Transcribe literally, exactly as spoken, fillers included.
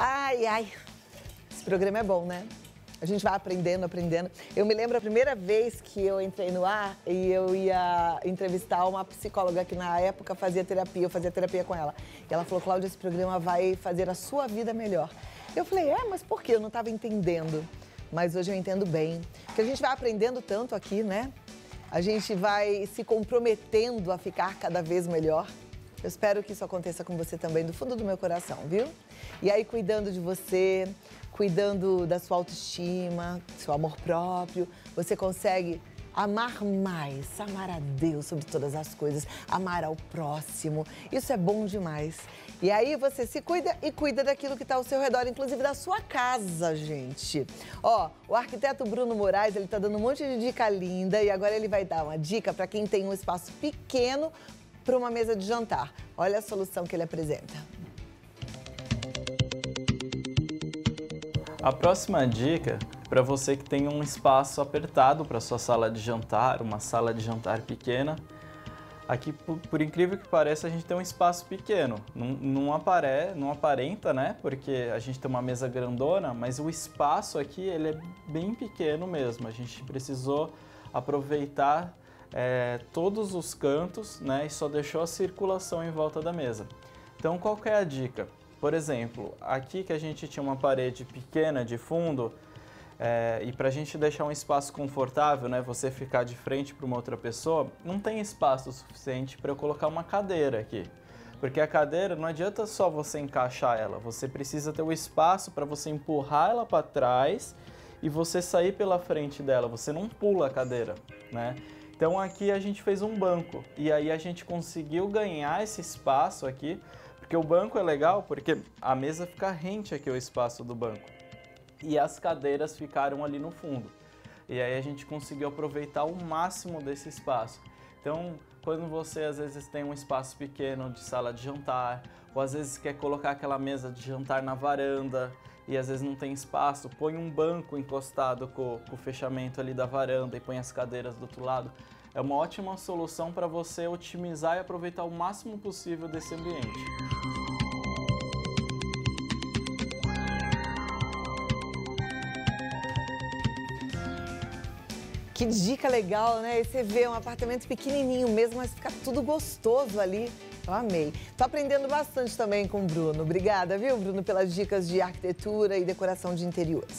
Ai, ai. Esse programa é bom, né? A gente vai aprendendo, aprendendo. Eu me lembro a primeira vez que eu entrei no ar e eu ia entrevistar uma psicóloga que na época fazia terapia, eu fazia terapia com ela. E ela falou, Cláudia, esse programa vai fazer a sua vida melhor. Eu falei, é, mas por quê? Eu não estava entendendo. Mas hoje eu entendo bem. Porque a gente vai aprendendo tanto aqui, né? A gente vai se comprometendo a ficar cada vez melhor. Eu espero que isso aconteça com você também, do fundo do meu coração, viu? E aí, cuidando de você, cuidando da sua autoestima, do seu amor próprio, você consegue amar mais, amar a Deus sobre todas as coisas, amar ao próximo. Isso é bom demais. E aí você se cuida e cuida daquilo que está ao seu redor, inclusive da sua casa, gente. Ó, o arquiteto Bruno Moraes, ele está dando um monte de dica linda e agora ele vai dar uma dica para quem tem um espaço pequeno para uma mesa de jantar. Olha a solução que ele apresenta. A próxima dica é para você que tem um espaço apertado para sua sala de jantar, uma sala de jantar pequena. Aqui, por, por incrível que pareça, a gente tem um espaço pequeno. Não, não, apare, não aparenta, né? Porque a gente tem uma mesa grandona, mas o espaço aqui ele é bem pequeno mesmo. A gente precisou aproveitar É, todos os cantos, né, e só deixou a circulação em volta da mesa. Então, qual que é a dica? Por exemplo, aqui que a gente tinha uma parede pequena de fundo, é, e para a gente deixar um espaço confortável, né, você ficar de frente para uma outra pessoa, não tem espaço suficiente para eu colocar uma cadeira aqui. Porque a cadeira não adianta só você encaixar ela, você precisa ter o espaço para você empurrar ela para trás e você sair pela frente dela, você não pula a cadeira, né? Então aqui a gente fez um banco e aí a gente conseguiu ganhar esse espaço aqui, porque o banco é legal porque a mesa fica rente aqui ao espaço do banco e as cadeiras ficaram ali no fundo. E aí a gente conseguiu aproveitar o máximo desse espaço. Então, quando você às vezes tem um espaço pequeno de sala de jantar, ou às vezes quer colocar aquela mesa de jantar na varanda e às vezes não tem espaço, põe um banco encostado com, com o fechamento ali da varanda e põe as cadeiras do outro lado. É uma ótima solução para você otimizar e aproveitar o máximo possível desse ambiente. Que dica legal, né? E você vê um apartamento pequenininho mesmo, mas fica tudo gostoso ali. Eu amei. Tô aprendendo bastante também com o Bruno. Obrigada, viu, Bruno, pelas dicas de arquitetura e decoração de interiores.